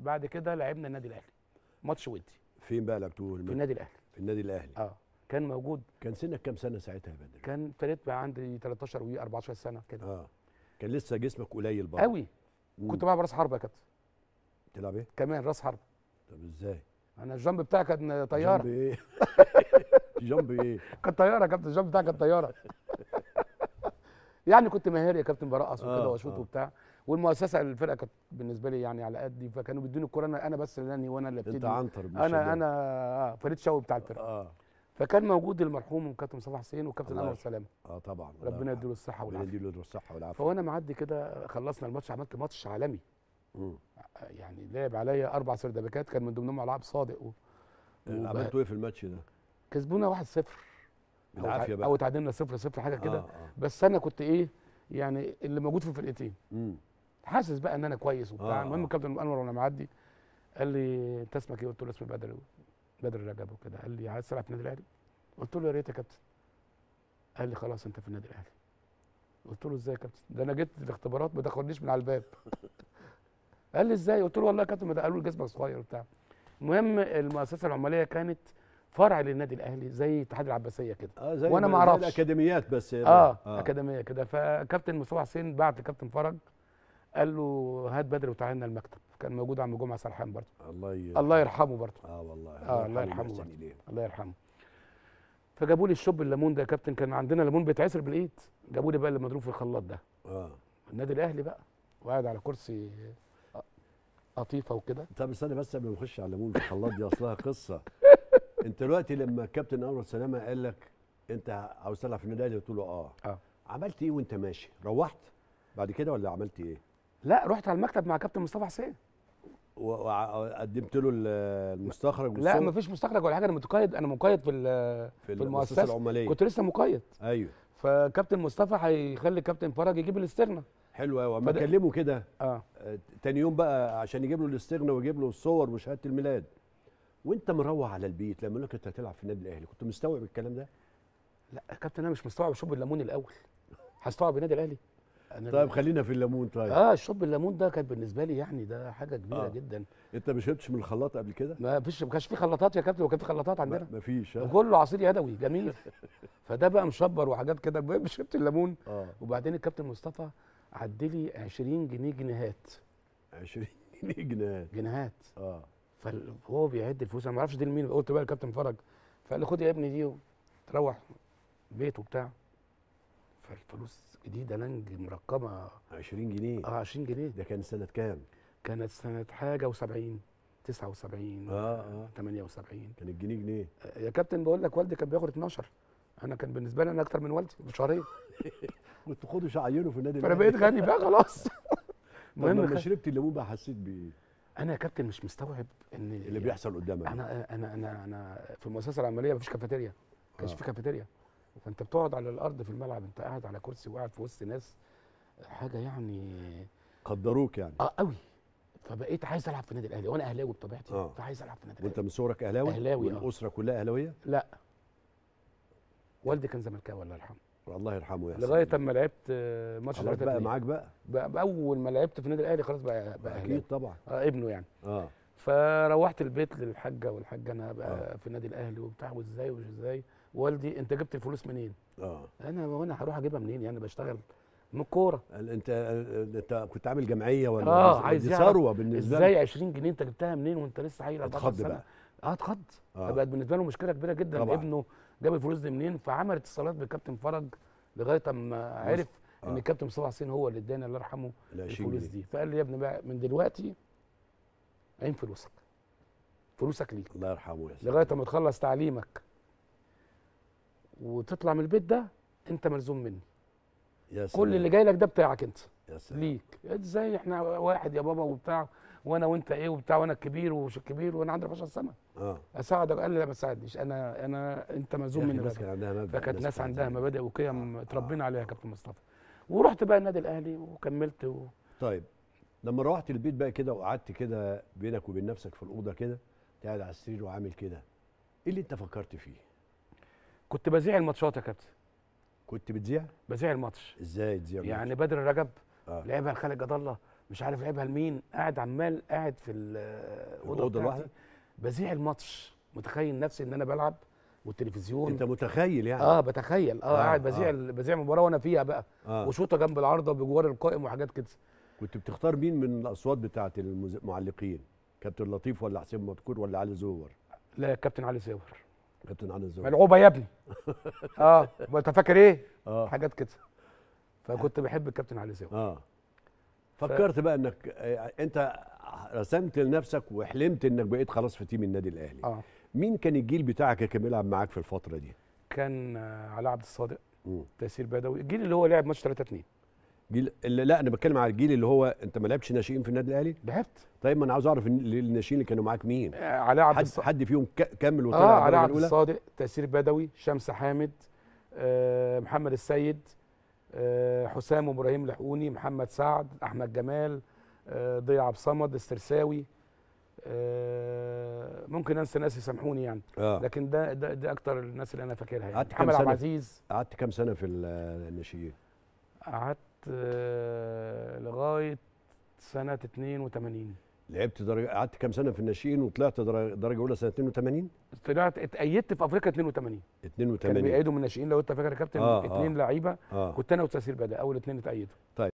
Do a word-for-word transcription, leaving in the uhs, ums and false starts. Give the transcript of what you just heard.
بعد كده لعبنا النادي الاهلي ماتش ودي. فين بقى لعبتوه؟ في النادي الاهلي. في النادي الاهلي اه كان موجود. كان سنك كام سنه ساعتها يا بدر؟ كان ابتديت بقى عندي تلتاشر و اربعتاشر سنه كده. اه كان لسه جسمك قليل برضه قوي. كنت بلعب راس حربه يا كابتن. بتلعب ايه؟ كمان راس حربه. طب ازاي؟ انا الجنب بتاعي كان طياره. جنب ايه؟ جنب ايه؟ كانت طياره يا كابتن، الجنب بتاعي كانت طياره. يعني كنت مهاري يا كابتن، برقص وكده واشوط وبتاع، والمؤسسه الفرقه كانت بالنسبه لي يعني على قدي، فكانوا بيدوني الكوره انا انا بس اللي انهي وانا اللي ابتدي. انت عنتر مش انا انا اه فريد شوقي بتاع الفرقه. اه فكان موجود المرحوم كابتن مصطفى حسين وكابتن انور سلامه. اه طبعا ربنا يديله الصحه والعافيه. ربنا يديله الصحه والعافيه. فوانا معدي كده خلصنا الماتش، عملت ماتش عالمي. امم يعني لعب عليا اربع سردباكات، كان من ضمنهم العاب صادق. و... عملتوا ايه في الماتش ده؟ كسبونا واحد صفر بالعافيه بقى، او تعادلنا صفر صفر حاجه كده. آه آه. بس انا كنت ايه يعني اللي موجود في الفرقتين. امم حاسس بقى ان انا كويس وبتاع. المهم آه آه. الكابتن انور وانا معدي قال لي انت اسمك ايه؟ قلت له اسمي بدر بدر رجب وكده. قال لي عايز تلعب في النادي الاهلي؟ قلت له يا ريت يا كابتن. قال لي خلاص انت في النادي الاهلي. قلت له ازاي يا كابتن؟ ده انا جيت الاختبارات ما تاخدنيش من على الباب. قال لي ازاي؟ قلت له والله يا كابتن ما ده قالوا لي جسمك صغير وبتاع. المهم المؤسسه العماليه كانت فرع للنادي الاهلي زي اتحاد العباسيه كده. آه زي وانا ما اعرفش الاكاديميات بس. اه, آه. اكاديميه كده. فكابتن مصطفى حسين بعت كابتن فرج قال له هات بدر وتعالى لنا المكتب. كان موجود عم جمعه سرحان برضه. الله يرحمه. الله يرحمه برضه. اه والله. اه الله يرحمه. الله يرحمه. فجابوا لي الشوب الليمون ده يا كابتن، كان عندنا ليمون بيتعصر بالايد، جابوا لي بقى اللي مضروب في الخلاط ده. اه النادي الاهلي بقى، وقاعد على كرسي قطيفه وكده. طب استنى بس قبل ما نخش على الليمون في الخلاط دي، اصلها قصه. انت دلوقتي لما الكابتن انور سلامه قال لك انت عاوز تلعب في النادي الاهلي، قلت له اه. اه عملت ايه وانت ماشي؟ روحت بعد كده ولا عملت ايه؟ لا رحت على المكتب مع كابتن مصطفى حسين وقدمت له المستخرج. لا مفيش مستخرج ولا حاجه، انا متقيد، انا مقيد في في المؤسسه العماليه، كنت لسه مقيد. ايوه. فكابتن مصطفى هيخلي كابتن فرج يجيب الاستغنى. حلو قوي. اما كلمه كده اه تاني يوم بقى عشان يجيب له الاستغنى ويجيب له الصور وشهاده الميلاد، وانت مروح على البيت لما يقول لك انت هتلعب في النادي الاهلي، كنت مستوعب الكلام ده؟ لا يا كابتن انا مش مستوعب شوب الليمون الاول، هستوعب النادي الاهلي. طيب خلينا في الليمون. طيب اه شرب الليمون ده كان بالنسبه لي يعني ده حاجه كبيره آه. جدا. انت ما شربتش من الخلاط قبل كده؟ ما فيش، ما كانش في خلاطات يا كابتن، وكان في خلاطات عندنا ما فيش، كله عصير يدوي جميل. فده بقى مشبر وحاجات كده. المهم شربت الليمون آه. وبعدين الكابتن مصطفى عدلي عشرين جنيه جنيهات. عشرين جنيه جنيهات جنيهات اه فهو بيعد الفلوس، انا ما اعرفش دي لمين. قلت بقى الكابتن فرج، فقال لي خد يا ابني دي وتروح بيته وبتاع. فالفلوس جديده لنج مرقمه عشرين جنيه. اه عشرين جنيه ده كان سنه كام؟ كانت سنه حاجه وسبعين، تسعة وسبعين اه اه تمانية وسبعين. كان الجنيه جنيه يا كابتن. بقول لك والدي كان بياخد اتناشر، انا كان بالنسبه لي انا اكتر من والدي بشهرين. كنت خده شعينه في النادي. فانا بقيت غني بقى خلاص. المهم لما شربت الليمون بقى حسيت بايه؟ انا يا كابتن مش مستوعب ان اللي بيحصل قدامك. انا انا انا انا في المؤسسه العماليه مفيش كافيتيريا، ما كانش في كافيتيريا، فانت بتقعد على الارض في الملعب، انت قاعد على كرسي وقاعد في وسط ناس، حاجه يعني قدروك يعني اه قوي. فبقيت عايز العب في النادي الاهلي، وانا اهلاوي بطبيعتي آه. فعايز العب في النادي الاهلي. وانت من صغرك اهلاوي؟ اهلاوي. والاسره آه. كلها اهلاويه؟ لا والدي كان زملكاوي الله يرحمه. الله يرحمه يا حسين. لغايه اما لعبت ماتش ثلاثة بقى معاك بقى. بقى اول ما لعبت في النادي الاهلي خلاص بقى, بقى اهلاوي اكيد طبعا آه ابنه يعني اه فروحت البيت للحاجه، والحاجه انا بقى آه. في النادي الاهلي وبتاع، وازاي ومش ازاي. والدي انت جبت الفلوس منين؟ اه انا وانا هروح اجيبها منين؟ يعني بشتغل من الكوره. انت انت كنت عامل جمعيه ولا اه عايز ثروه بالنسبه لك؟ ازاي عشرين جنيه انت جبتها منين وانت لسه عيل اربعتاشر سنه؟ بقى. اه اتخض. فبقت بالنسبه له مشكله كبيره جدا طبعا. ابنه جاب الفلوس دي منين؟ فعمل اتصالات بالكابتن فرج لغايه اما عرف آه. ان الكابتن مصطفى حسين هو اللي اداني الله يرحمه الفلوس دي. فقال لي يا ابني بقى من دلوقتي عين فلوسك، فلوسك ليك الله يرحمه لغايه اما تخلص تعليمك وتطلع من البيت ده انت ملزوم مني. يا سلام. كل اللي جاي لك ده بتاعك انت. يا سلام. ليك. ازاي احنا واحد يا بابا وبتاع، وانا وانت ايه وبتاع، وانا الكبير ومش الكبير، وانا عندي اربعتاشر سنه. اه اساعدك؟ قال لي لا ما تساعدنيش، انا انا انت ملزوم مني. الناس كان عندها مبادئ، فكانت ناس عندها مبادئ وقيم اتربينا آه. عليها كابتن مصطفى. ورحت بقى النادي الاهلي وكملت و... طيب لما روحت البيت بقى كده وقعدت كده بينك وبين نفسك في الاوضه كده، قاعد على السرير وعامل كده، ايه اللي انت فكرت فيه؟ كنت بذيع الماتشات يا كابتن. كنت بتذيع؟ بذيع الماتش. ازاي تذيع الماتش؟ يعني بدر رجب آه. لعبها لخالد جد الله، مش عارف لعبها لمين، قاعد عمال قاعد في الاوضه لوحدي بذيع الماتش، متخيل نفسي ان انا بلعب والتلفزيون. انت متخيل يعني؟ اه بتخيل، اه قاعد بذيع آه. بذيع المباراه وانا فيها بقى آه. وشوطه جنب العارضه بجوار القائم وحاجات كده. كنت بتختار مين من الاصوات بتاعه المعلقين؟ كابتن لطيف ولا حسين مذكور ولا علي زور؟ لا كابتن علي زور. كابتن علي زور ملعوبه يا ابني. اه انت فاكر ايه؟ آه. حاجات كده. فكنت بحب الكابتن علي زور. اه فكرت ف... بقى انك انت رسمت لنفسك وحلمت انك بقيت خلاص في تيم النادي الاهلي. اه مين كان الجيل بتاعك اللي كان بيلعب معاك في الفتره دي؟ كان علاء عبد الصادق، تيسير بدوي، الجيل اللي هو لعب ماتش ثلاثة اثنين. جيل اللي... لا انا بتكلم على الجيل اللي هو انت ما لعبتش ناشئين في النادي الاهلي؟ لعبت. طيب ما انا عاوز اعرف الناشئين اللي كانوا معاك مين؟ علاء عبد الصادق. حد فيهم كمل وطلع؟ اه علاء عبد الصادق، تيسير بدوي، شمس حامد، آه محمد السيد، آه حسام ابراهيم لحقوني، محمد سعد، احمد جمال، آه ضياء عبد الصمد، استرساوي، آه ممكن انسى ناس يسامحوني يعني آه. لكن ده ده ده اكتر الناس اللي انا فاكرها يعني. قعدت كام سنه؟ عبد العزيز. قعدت كام سنه في الناشئين؟ قعدت آه لغايه سنه اثنين وثمانين. لعبت درجه، قعدت كام سنه في الناشئين وطلعت درجه اولى سنه اثنين وثمانين؟ طلعت اتأيدت في افريقيا اثنين وثمانين. اثنين وثمانين كانوا بيأيدوا من الناشئين لو انت فاكر يا كابتن. اثنين آه آه لعيبه آه. كنت انا وتيسير بدأ اول اثنين اتأيدوا. طيب